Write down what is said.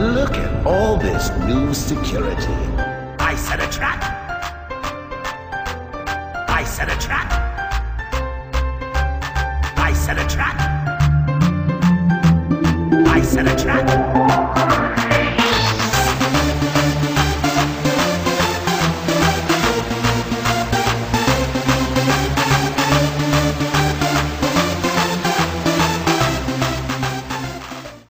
Look at all this new security. I set a trap. I set a trap. I set a trap. I set a trap.